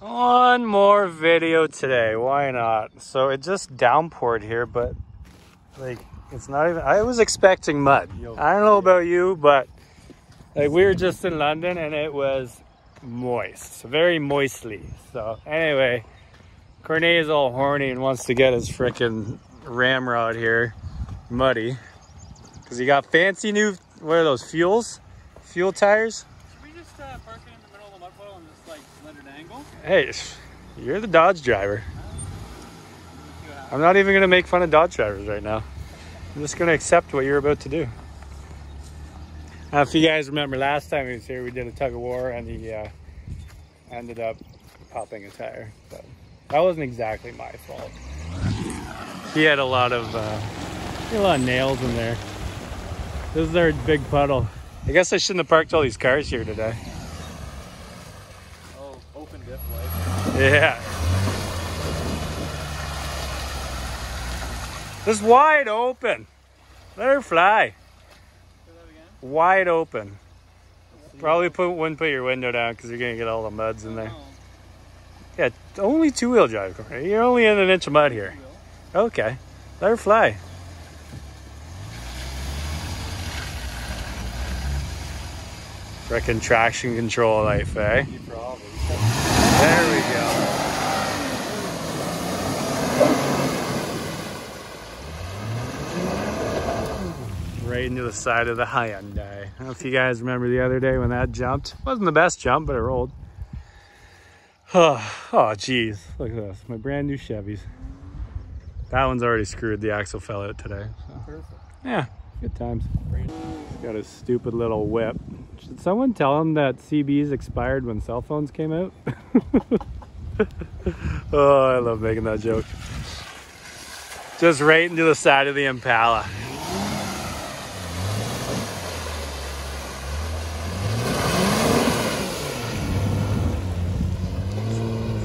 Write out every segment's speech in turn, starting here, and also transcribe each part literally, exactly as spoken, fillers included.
One more video today, why not? So it just downpoured here, but like it's not even, I was expecting mud. I don't know about you, but like we were just in London and it was moist, very moistly. So anyway, Cornet is all horny and wants to get his freaking ramrod here muddy because he got fancy new, what are those, fuels? Fuel tires? Hey, you're the Dodge driver. I'm not even gonna make fun of Dodge drivers right now. I'm just gonna accept what you're about to do. Uh, if you guys remember last time he was here, we did a tug of war and he uh, ended up popping a tire. But that wasn't exactly my fault. He had a lot of uh, a lot of nails in there. This is our big puddle. I guess I shouldn't have parked all these cars here today. Yeah. This wide open. Let her fly. Say that again? Wide open. Probably put wouldn't put your window down because you're gonna get all the muds in there. Oh. Yeah, only two wheel drive. You're only in an inch of mud here. Okay. Let her fly. Frickin' traction control life, eh? There we go. Right into the side of the Hyundai. I don't know if you guys remember the other day when that jumped. It wasn't the best jump, but it rolled. Oh, oh geez. Look at this. My brand new Chevys. That one's already screwed. The axle fell out today. So. Yeah, good times. He's got a stupid little whip. Should someone tell him that C Bs expired when cell phones came out? Oh, I love making that joke. Just right into the side of the Impala.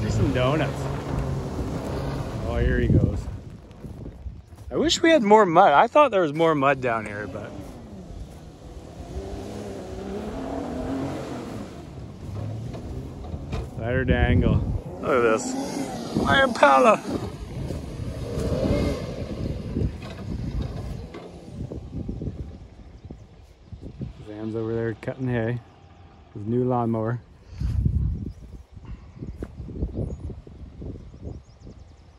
Let's do some donuts. Oh, here he goes. I wish we had more mud. I thought there was more mud down here, but... Better to angle. Look at this. My Impala. Zam's over there cutting hay. His new lawnmower. You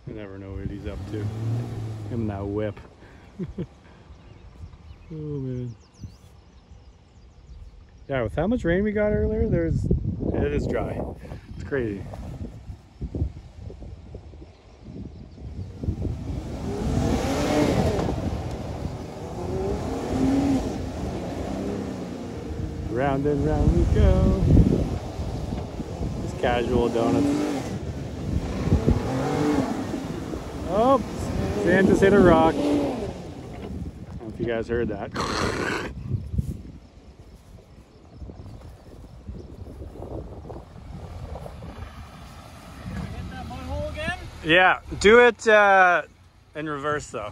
never know what he's up to. Him and that whip. Oh man. Yeah, with how much rain we got earlier, there's it is dry. It's crazy. Round and round we go. Just casual donuts. Oh, Sam just hit a rock. I don't know if you guys heard that. Yeah, do it uh, in reverse though.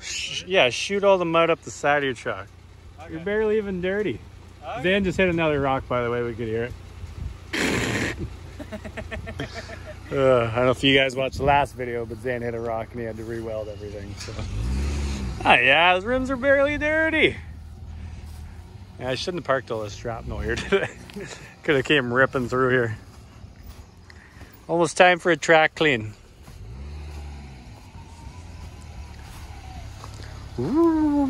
Sh yeah, shoot all the mud up the side of your truck. Okay. You're barely even dirty. Okay. Dan just hit another rock, by the way, we could hear it. uh, I don't know if you guys watched the last video, but Dan hit a rock and he had to re-weld everything. So. Oh yeah, those rims are barely dirty. Yeah, I shouldn't have parked all this shrapnel here today. Could have came ripping through here. Almost time for a track clean. Ooh.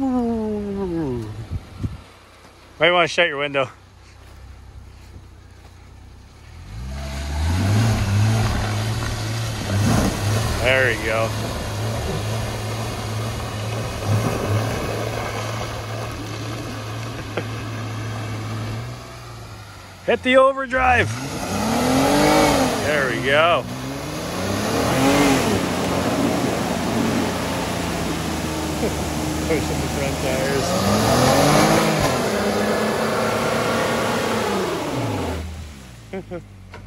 Might want to shut your window. There we go. Hit the overdrive. There we go. Pushing the front tires.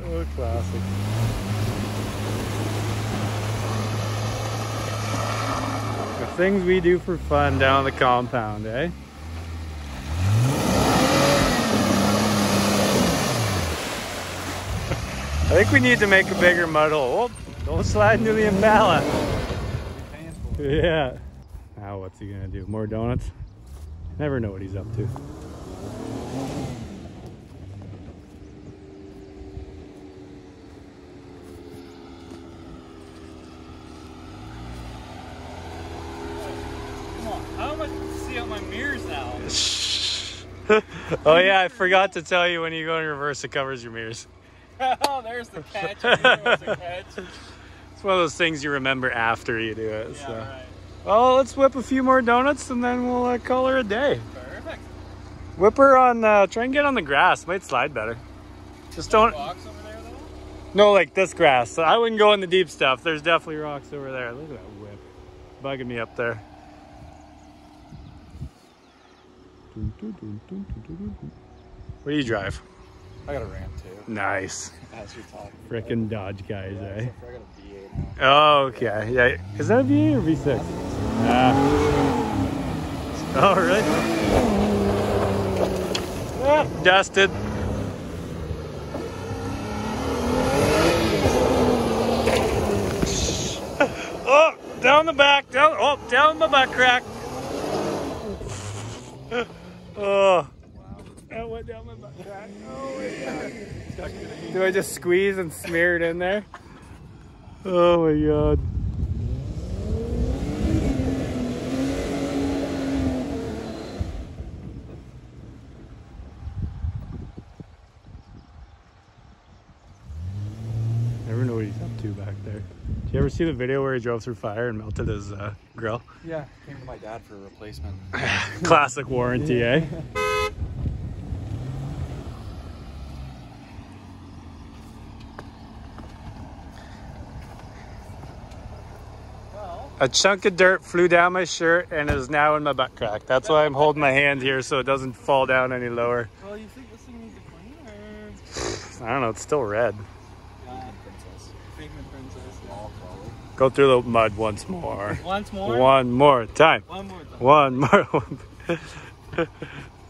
Oh, classic. The things we do for fun down the compound, eh? I think we need to make a bigger muddle. Oh, don't slide into the Impala. Yeah. Now what's he gonna do? More donuts? Never know what he's up to. Oh yeah, I forgot to tell you, when you go in reverse, it covers your mirrors. Oh, there's the catch. There was a catch. It's one of those things you remember after you do it. Yeah, so. Right. Well, let's whip a few more donuts and then we'll uh, call her a day. Perfect. Whip her on, uh, try and get on the grass. It might slide better. Just don't... Rocks over there, though? No, like this grass. So I wouldn't go in the deep stuff. There's definitely rocks over there. Look at that whip. Bugging me up there. What do you drive? I got a Ram too. Nice. As you're talking. Frickin' Dodge guys, yeah, eh? I got a V eight now. Oh, okay. Yeah. Is that a V eight or V six? Ah. Oh, really? Ah, dusted. Oh, down the back. Down. Oh, down the butt crack. Oh. Wow. That went down my butt crack. Oh, yeah. Do I just squeeze and smear it in there? Oh my god. Never know what he's up to back there. Did you ever see the video where he drove through fire and melted his uh, grill? Yeah, came to my dad for a replacement. Classic warranty, yeah. Eh? A chunk of dirt flew down my shirt and is now in my butt crack. That's why I'm holding my hand here so it doesn't fall down any lower. Well, you think this thing needs a cleaner? I don't know, it's still red. Pigment princess. Pigment princess. All probably. Go through the mud once more. Once more? One more time. One more time. One more.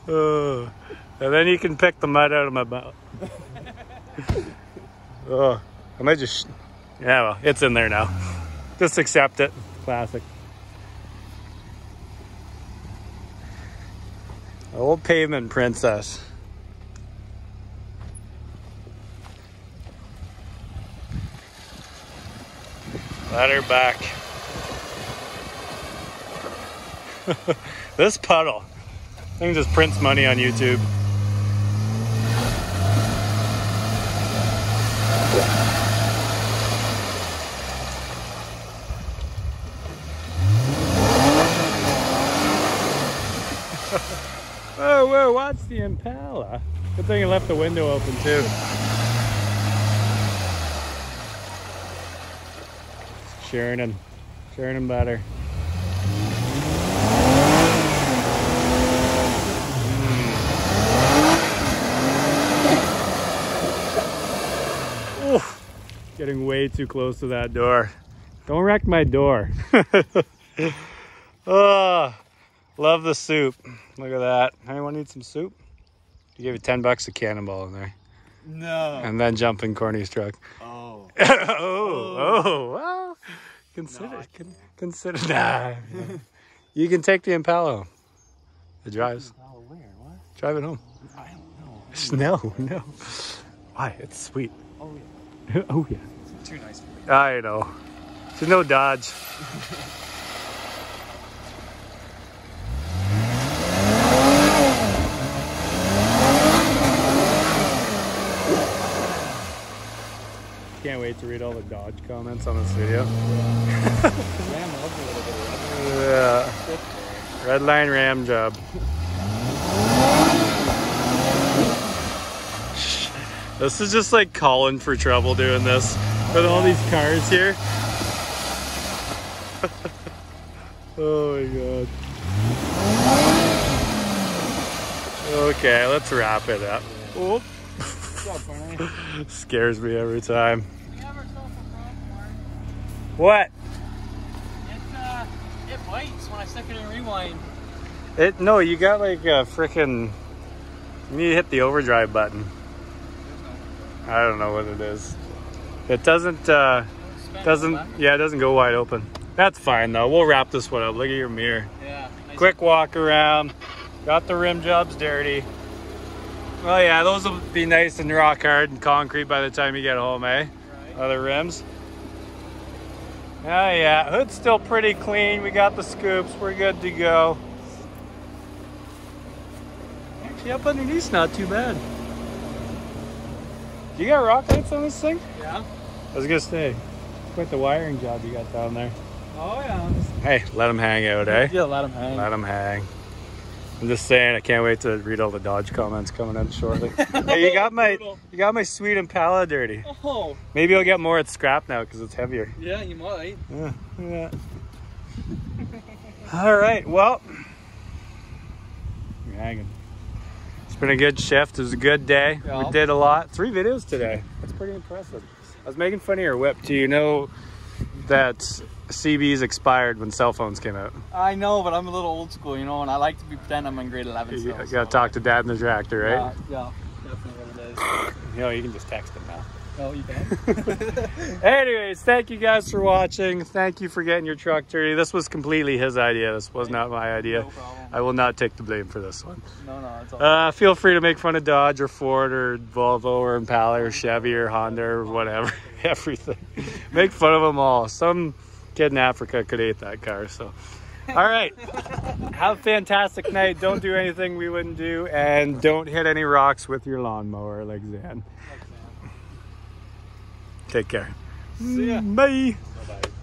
Oh. And then you can pick the mud out of my butt. Oh, I might just... Yeah, well, it's in there now. Just accept it. Classic. Old pavement princess. Let her back. This puddle. Thing just prints money on YouTube. Whoa, whoa, watch the Impala. Good thing you left the window open too. Churning, churning butter. Ooh, getting way too close to that door. Don't wreck my door. Oh. Love the soup. Look at that. Anyone need some soup? You gave it ten bucks a cannonball in there. No. And then jump in Corny's truck. Oh. oh, oh, oh, well. Consider, no, con consider, nah. Yeah. You can take the Impala. It drives. Impala where? What? Drive it home. I don't know. No, no. Why? It's sweet. Oh, yeah. Oh, yeah. It's too nice for me. I know. There's no Dodge. Can't wait to read all the Dodge comments on this video. Yeah. Redline Ram job. This is just like calling for trouble doing this with all these cars here. Oh my god. Okay, let's wrap it up. Oh. Scares me every time. We have ourselves a problem, Mark. What? It, uh, it bites when I stick it in rewind. It, no, you got like a frickin', you need to hit the overdrive button. I don't know what it is. It doesn't, uh, doesn't, yeah, it doesn't go wide open. That's fine though. We'll wrap this one up. Look at your mirror. Yeah. Nice. Quick walk around. Got the rim jobs dirty. Well, yeah, those will be nice and rock hard and concrete by the time you get home, eh? Right. Other rims. Oh yeah, hood's still pretty clean. We got the scoops. We're good to go. Actually, up underneath's not too bad. You got rock lights on this thing? Yeah. I was gonna say, quite the wiring job you got down there. Oh yeah. Hey, let them hang out, eh? Yeah, let them hang. Let them hang. I'm just saying, I can't wait to read all the Dodge comments coming in shortly. Hey, you got my you got my sweet Impala dirty. Oh. Maybe I'll get more at scrap now because it's heavier. Yeah, you might. Yeah. Yeah. All right. Well, you're hanging. It's been a good shift. It was a good day. Yeah. We did a lot. Three videos today. That's pretty impressive. I was making fun of your whip. Do you know that C Bs expired when cell phones came out? I know, but I'm a little old school, you know, and I like to be pretend I'm in grade eleven still. You gotta so. talk to dad in the tractor, right? Yeah, yeah, definitely what it is. You know, you can just text him now. Oh, you can? Anyways, thank you guys for watching. Thank you for getting your truck dirty. This was completely his idea. This was not my idea. No problem. I will not take the blame for this one. No, no, it's all right. Uh, feel free to make fun of Dodge or Ford or Volvo or Impala or Chevy or Honda or whatever. Everything. Make fun of them all. Some kid in Africa could eat that car. So, all right, have a fantastic night. Don't do anything we wouldn't do, and don't hit any rocks with your lawnmower like Zan. Like Zan. Take care. See ya. Bye. Bye-bye.